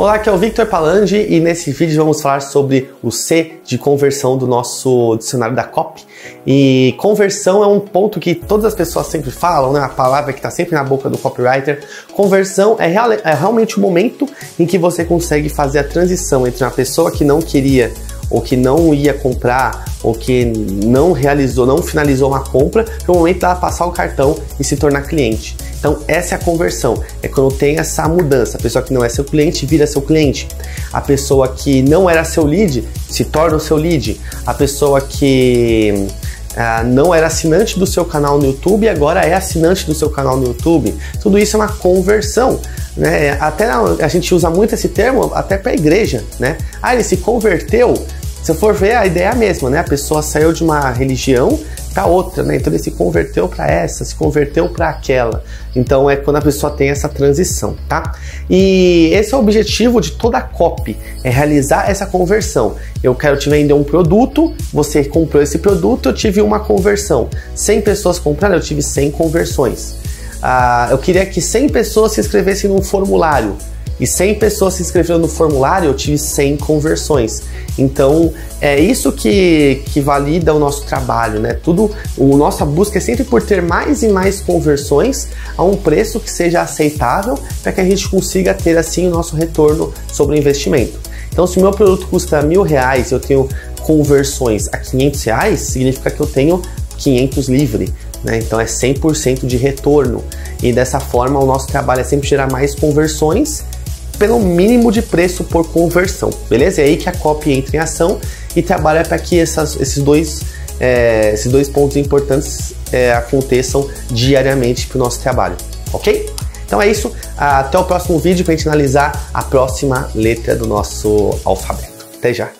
Olá, aqui é o Victor Palandi e nesse vídeo vamos falar sobre o C de conversão do nosso dicionário da COP. E conversão é um ponto que todas as pessoas sempre falam, né? A palavra que está sempre na boca do copywriter. Conversão é realmente o momento em que você consegue fazer a transição entre uma pessoa que não queria ou que não ia comprar ou que não realizou, não finalizou uma compra, para o momento dela passar o cartão e se tornar cliente. Então essa é a conversão, é quando tem essa mudança, a pessoa que não é seu cliente vira seu cliente, a pessoa que não era seu lead se torna o seu lead, a pessoa que não era assinante do seu canal no YouTube agora é assinante do seu canal no YouTube. Tudo isso é uma conversão, né? Até a gente usa muito esse termo até para a igreja, né? Ah, ele se converteu. Se for ver, a ideia é a mesma, né? A pessoa saiu de uma religião para outra, né? Então ele se converteu para essa, se converteu para aquela. Então é quando a pessoa tem essa transição, tá? E esse é o objetivo de toda a copy, é realizar essa conversão. Eu quero te vender um produto, você comprou esse produto, eu tive uma conversão. 100 pessoas compraram, eu tive 100 conversões. Eu queria que 100 pessoas se inscrevessem num formulário. E 100 pessoas se inscreveram no formulário, eu tive 100 conversões. Então, é isso que valida o nosso trabalho, né? Nossa busca é sempre por ter mais e mais conversões a um preço que seja aceitável para que a gente consiga ter, assim, o nosso retorno sobre o investimento. Então, se o meu produto custa R$1.000 e eu tenho conversões a R$500, significa que eu tenho 500 livre, né? Então é 100% de retorno. E dessa forma, o nosso trabalho é sempre gerar mais conversões pelo mínimo de preço por conversão, beleza? É aí que a copy entra em ação e trabalha para que esses dois pontos importantes aconteçam diariamente para o nosso trabalho, ok? Então é isso, até o próximo vídeo para a gente analisar a próxima letra do nosso alfabeto. Até já!